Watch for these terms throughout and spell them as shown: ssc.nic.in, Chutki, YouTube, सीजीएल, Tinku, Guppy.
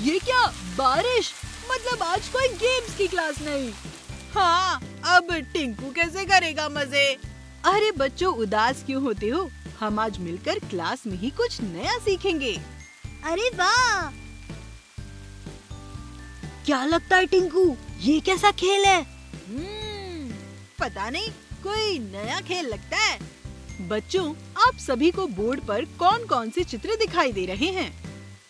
ये क्या बारिश? मतलब आज कोई गेम्स की क्लास नहीं। हाँ, अब टिंकू कैसे करेगा मजे? अरे बच्चों, उदास क्यों होते हो? हम आज मिलकर क्लास में ही कुछ नया सीखेंगे। अरे वाह, क्या लगता है टिंकू, ये कैसा खेल है? पता नहीं, कोई नया खेल लगता है। बच्चों, आप सभी को बोर्ड पर कौन कौन से चित्र दिखाई दे रहे हैं?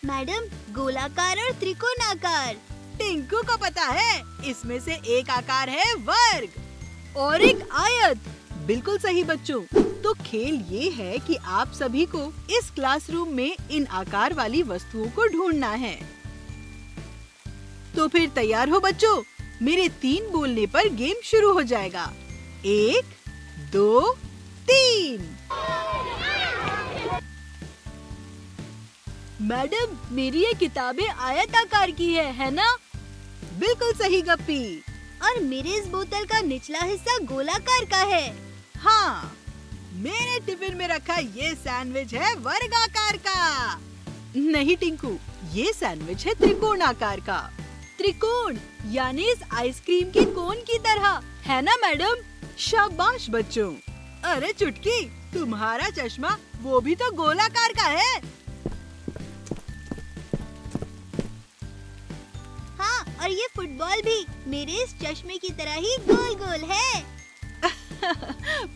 मैडम, गोलाकार और त्रिकोणाकार। टिंकू को पता है, इसमें से एक आकार है वर्ग और एक आयत। बिल्कुल सही बच्चों। तो खेल ये है कि आप सभी को इस क्लासरूम में इन आकार वाली वस्तुओं को ढूंढना है। तो फिर तैयार हो बच्चों? मेरे 3 बोलने पर गेम शुरू हो जाएगा। 1 2 3। मैडम, मेरी ये किताबें आयत आकार की है ना? बिल्कुल सही गप्पी। और मेरे इस बोतल का निचला हिस्सा गोलाकार का है। हाँ, मेरे टिफिन में रखा ये सैंडविच है वर्गाकार का। नहीं टिंकू, ये सैंडविच है त्रिकोणाकार का। त्रिकोण यानी इस आइसक्रीम के कोन की तरह, है ना मैडम? शाबाश बच्चों। अरे चुटकी, तुम्हारा चश्मा वो भी तो गोलाकार का है। हाँ, और ये फुटबॉल भी मेरे इस चश्मे की तरह ही गोल गोल है।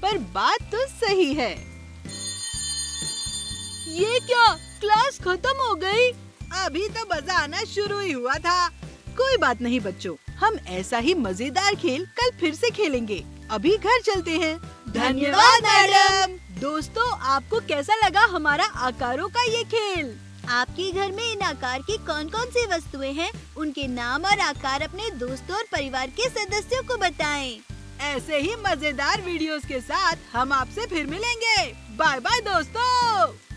पर बात तो सही है। ये क्या, क्लास खत्म हो गई? अभी तो मजा आना शुरू ही हुआ था। कोई बात नहीं बच्चों, हम ऐसा ही मजेदार खेल कल फिर से खेलेंगे। अभी घर चलते हैं। धन्यवाद मैडम। दोस्तों, आपको कैसा लगा हमारा आकारों का ये खेल? आपके घर में इन आकार की कौन कौन सी वस्तुएं हैं? उनके नाम और आकार अपने दोस्तों और परिवार के सदस्यों को बताएं। ऐसे ही मजेदार वीडियोस के साथ हम आपसे फिर मिलेंगे। बाय बाय दोस्तों।